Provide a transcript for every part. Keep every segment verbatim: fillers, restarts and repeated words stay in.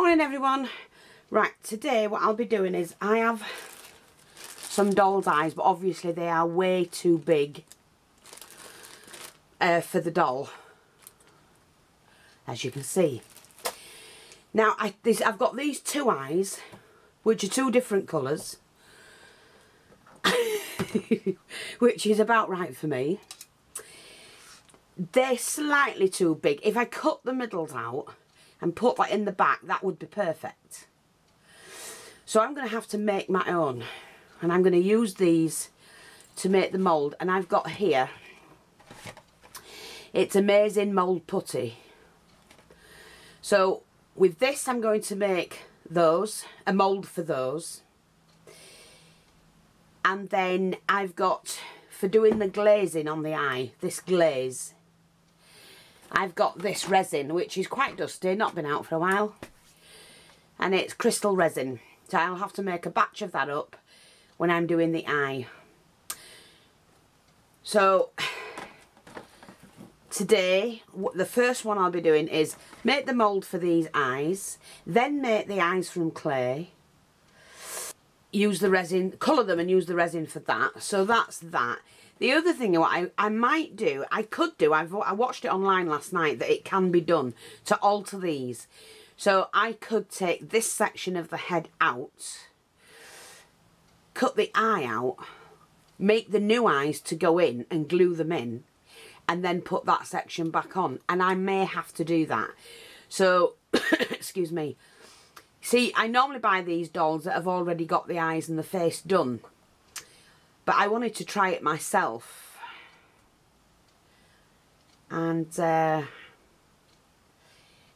Morning everyone. Right, today what I'll be doing is I have some doll's eyes, but obviously they are way too big uh, for the doll, as you can see. Now I, this, I've got these two eyes which are two different colours which is about right for me. They're slightly too big. If I cut the middles out and put that in the back, that would be perfect. So I'm going to have to make my own, and I'm going to use these to make the mould. And I've got here, it's amazing mould putty. So with this I'm going to make those, a mould for those, and then I've got, for doing the glazing on the eye, this glaze, I've got this resin, which is quite dusty, not been out for a while, and it's crystal resin. So I'll have to make a batch of that up when I'm doing the eye. So today, the first one I'll be doing is make the mould for these eyes, then make the eyes from clay, use the resin, colour them and use the resin for that. So that's that. The other thing what I, I might do, I could do, I've, I watched it online last night that it can be done to alter these. So I could take this section of the head out, cut the eye out, make the new eyes to go in and glue them in, and then put that section back on. And I may have to do that. So, excuse me. See, I normally buy these dolls that have already got the eyes and the face done, but I wanted to try it myself, and uh,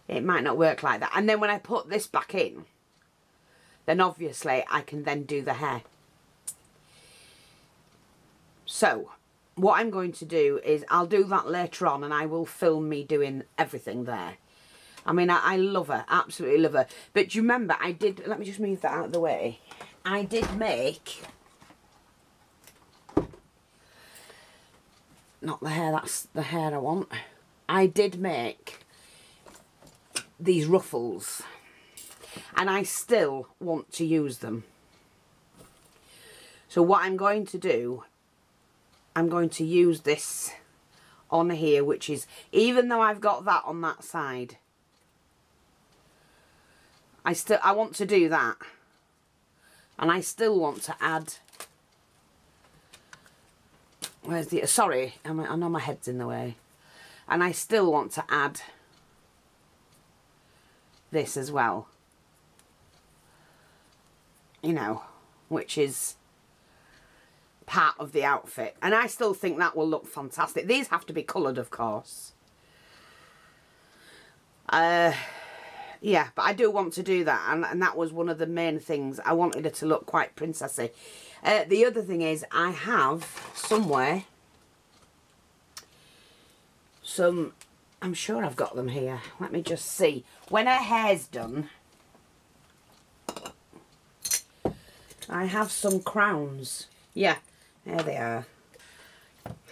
it might not work like that. And then when I put this back in, then obviously I can then do the hair. So what I'm going to do is I'll do that later on, and I will film me doing everything there. I mean, I, I love her, absolutely love her. But do you remember I did, let me just move that out of the way, I did make, not the hair, that's the hair I want. I did make these ruffles, and I still want to use them. So what I'm going to do, I'm going to use this on here, which is, even though I've got that on that side, I still, I want to do that, and I still want to add, where's the, sorry, I know my head's in the way, and I still want to add this as well, you know, which is part of the outfit, and I still think that will look fantastic. These have to be coloured, of course. Uh, yeah, but I do want to do that, and, and that was one of the main things. I wanted her to look quite princessy. Uh, the other thing is I have somewhere some, I'm sure I've got them here. Let me just see. When her hair's done, I have some crowns. Yeah, there they are.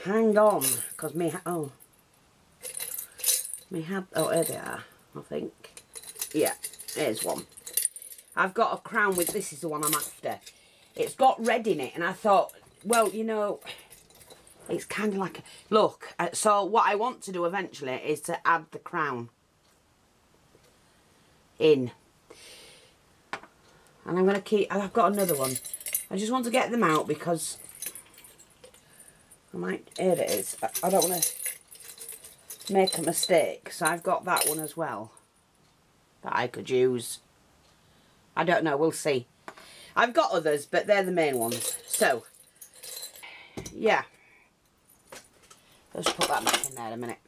Hang on, because me, oh. Me had, oh, here they are, I think. Yeah, here's one. I've got a crown with, this is the one I'm after. It's got red in it, and I thought, well, you know, it's kind of like a, look, so what I want to do eventually is to add the crown in, and I'm going to keep, I've got another one, I just want to get them out because I might, here it is, I don't want to make a mistake. So I've got that one as well that I could use. I don't know, we'll see. I've got others, but they're the main ones. So, yeah. Let's put that back in there in a minute.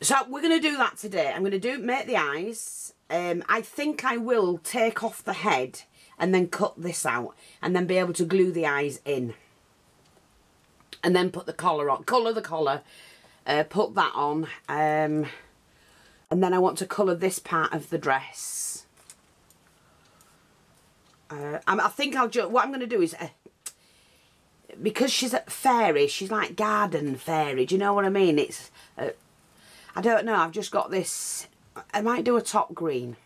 So we're going to do that today. I'm going to do make the eyes. Um, I think I will take off the head and then cut this out, and then be able to glue the eyes in, and then put the collar on. Colour the collar. Uh, put that on. Um, and then I want to colour this part of the dress. Uh, I think I'll just, what I'm going to do is, uh, because she's a fairy, she's like garden fairy, do you know what I mean? It's, uh, I don't know, I've just got this, I might do a top green.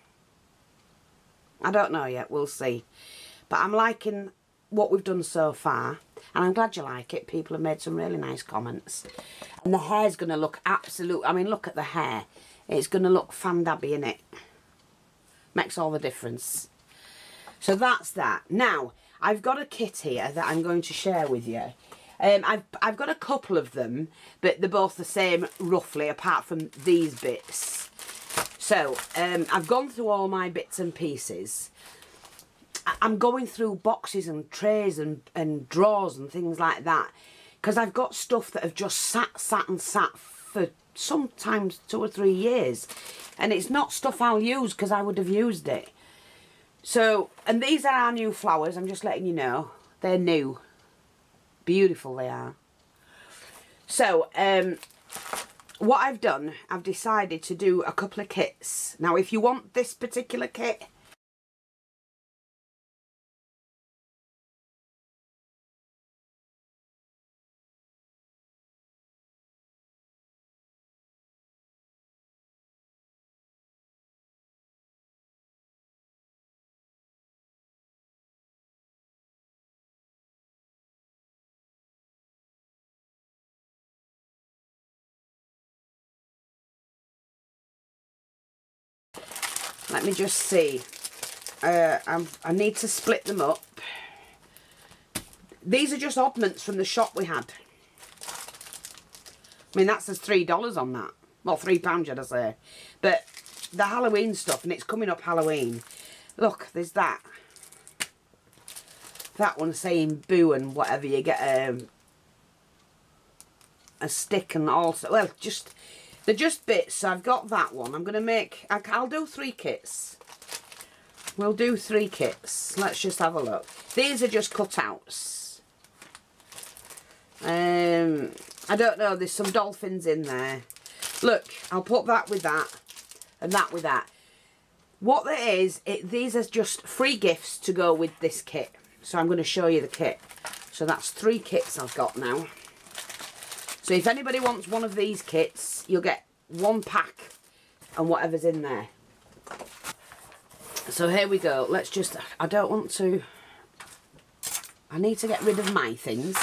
I don't know yet, we'll see. But I'm liking what we've done so far, and I'm glad you like it. People have made some really nice comments. And the hair's going to look absolute, I mean, look at the hair. It's going to look fandabby, innit? Makes all the difference. So that's that. Now, I've got a kit here that I'm going to share with you. Um, I've, I've got a couple of them, but they're both the same, roughly, apart from these bits. So, um, I've gone through all my bits and pieces. I'm going through boxes and trays and, and drawers and things like that, because I've got stuff that have just sat, sat and sat for sometimes two or three years. And it's not stuff I'll use, because I would have used it. So, and these are our new flowers, I'm just letting you know. They're new. Beautiful they are. So, um, what I've done, I've decided to do a couple of kits. Now, if you want this particular kit, let me just see, uh, I'm, I need to split them up. These are just oddments from the shop we had. I mean, that says three dollars on that. Well, three pounds, should I say. But the Halloween stuff, and it's coming up Halloween. Look, there's that. That one saying boo and whatever. You get um, a stick and also, well, just... they're just bits, so I've got that one. I'm going to make... I'll do three kits. We'll do three kits. Let's just have a look. These are just cutouts. Um, I don't know. There's some dolphins in there. Look, I'll put that with that and that with that. What that is, it, these are just free gifts to go with this kit. So I'm going to show you the kit. So that's three kits I've got now. So if anybody wants one of these kits, you'll get one pack and whatever's in there. So here we go. Let's just... I don't want to... I need to get rid of my things.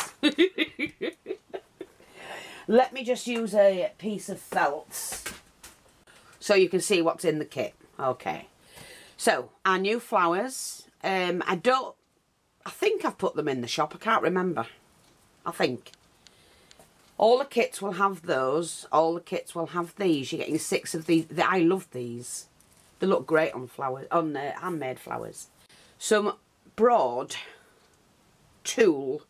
Let me just use a piece of felt so you can see what's in the kit. Okay. So, our new flowers. Um, I don't... I think I've put them in the shop. I can't remember. I think. All the kits will have those. All the kits will have these. You're getting six of these. I love these. They look great on flowers, on uh, handmade flowers. Some broad tulle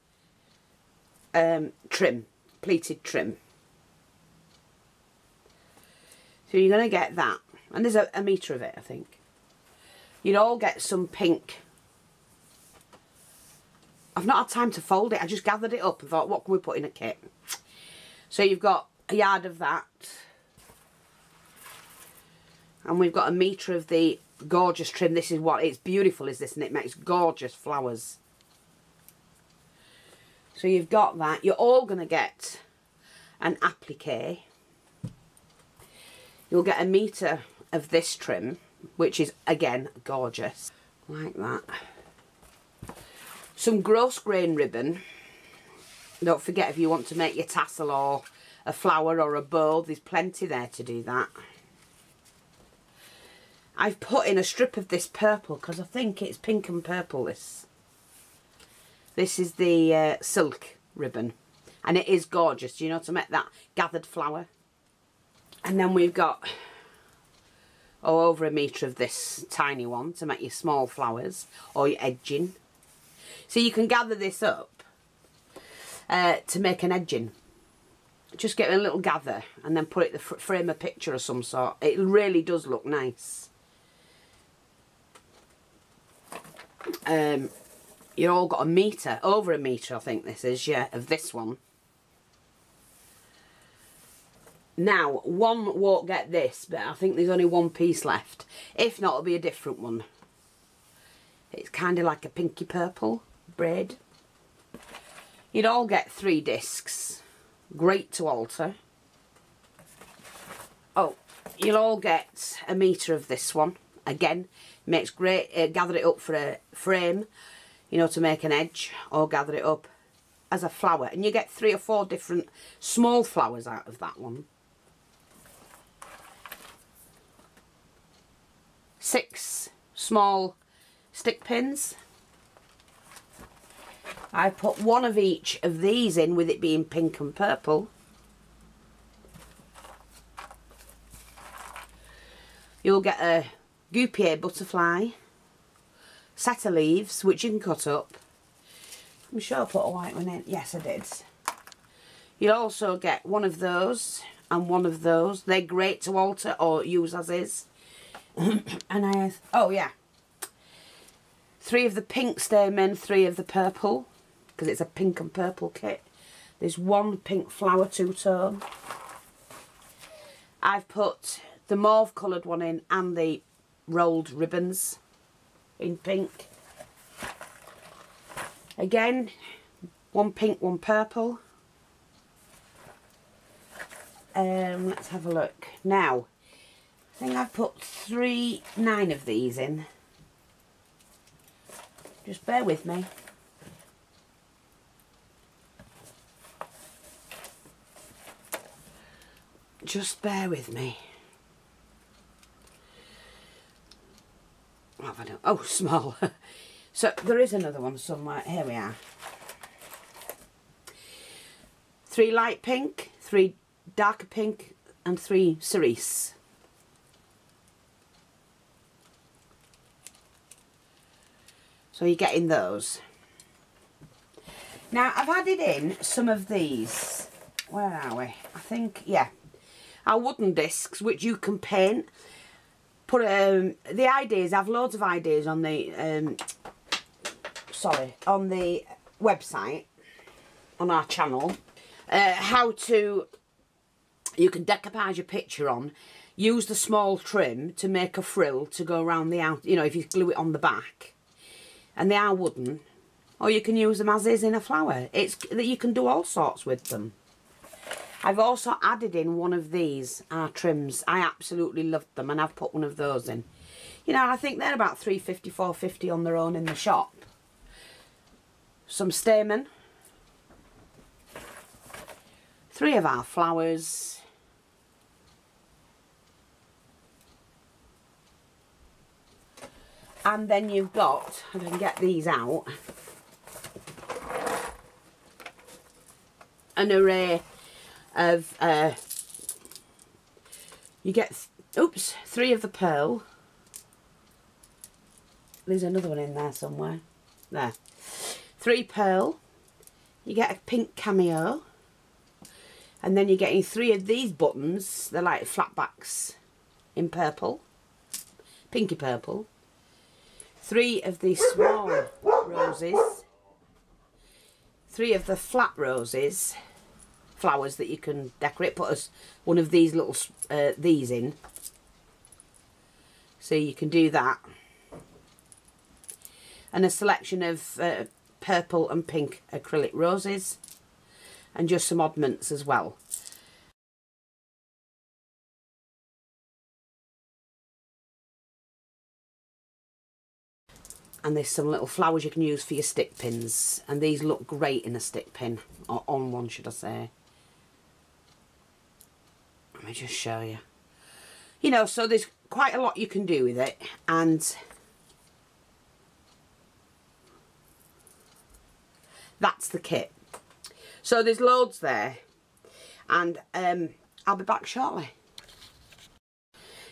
um, trim, pleated trim. So you're going to get that. And there's a, a metre of it, I think. You'd all get some pink. I've not had time to fold it. I just gathered it up and thought, what can we put in a kit? So you've got a yard of that, and we've got a metre of the gorgeous trim. This is what, it's beautiful, is this, and it makes gorgeous flowers. So you've got that. You're all going to get an applique. You'll get a metre of this trim, which is, again, gorgeous, like that. Some gross grain ribbon. Don't forget, if you want to make your tassel or a flower or a bow, there's plenty there to do that. I've put in a strip of this purple because I think it's pink and purple, this. This is the uh, silk ribbon. And it is gorgeous, you know, to make that gathered flower. And then we've got, oh, over a metre of this tiny one to make your small flowers or your edging. So you can gather this up. Uh, to make an edging, just get a little gather and then put it the fr frame a picture of some sort. It really does look nice. Um, you all got a metre, over a metre, I think this is, yeah, of this one. Now, one won't get this, but I think there's only one piece left. If not, it'll be a different one. It's kind of like a pinky purple braid. You'd all get three discs, great to alter. Oh, You'll all get a metre of this one. Again, makes great, uh, gather it up for a frame, you know, to make an edge, or gather it up as a flower. And you get three or four different small flowers out of that one. Six small stick pins. I put one of each of these in, with it being pink and purple. You'll get a Goupier butterfly, satyr leaves, which you can cut up. I'm sure I put a white one in. Yes, I did. You'll also get one of those and one of those. They're great to alter or use as is. And I, oh yeah, three of the pink stamen, three of the purple, because it's a pink and purple kit. There's one pink flower two-tone. I've put the mauve coloured one in and the rolled ribbons in pink. Again, one pink, one purple. Um, let's have a look. Now, I think I've put three, nine of these in. Just bear with me. Just bear with me. What have I done? Oh, small. So there is another one somewhere. Here we are. Three light pink, three darker pink, and three cerise. So you're getting those. Now I've added in some of these. Where are we? I think, yeah. Our wooden discs, which you can paint. Put um, the ideas, I have loads of ideas on the, um, sorry, on the website, on our channel. Uh, how to, you can decoupage your picture on. Use the small trim to make a frill to go around the out. You know, if you glue it on the back. And they are wooden, or you can use them as is in a flower. It's that you can do all sorts with them. I've also added in one of these, our trims. I absolutely loved them, and I've put one of those in. You know, I think they're about three fifty, four fifty on their own in the shop. Some stamen, three of our flowers, and then you've got, if I can get these out, an array of, uh, you get, oops, three of the pearl. There's another one in there somewhere. There. Three pearl. You get a pink cameo. And then you're getting three of these buttons. They're like flatbacks in purple. Pinky purple. Three of the small roses, three of the flat roses, flowers that you can decorate. Put us one of these little uh, these in, so you can do that. And a selection of uh, purple and pink acrylic roses, and just some oddments as well. And there's some little flowers you can use for your stick pins. And these look great in a stick pin. Or on one, should I say. Let me just show you. You know, so there's quite a lot you can do with it. And that's the kit. So there's loads there. And um, I'll be back shortly.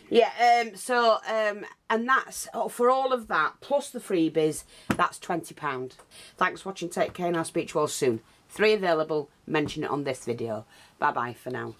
Yeah, um, so, um, and that's, oh, for all of that, plus the freebies, that's twenty pounds. Thanks for watching, take care, and I'll speak to you all soon. Three available, mention it on this video. Bye-bye for now.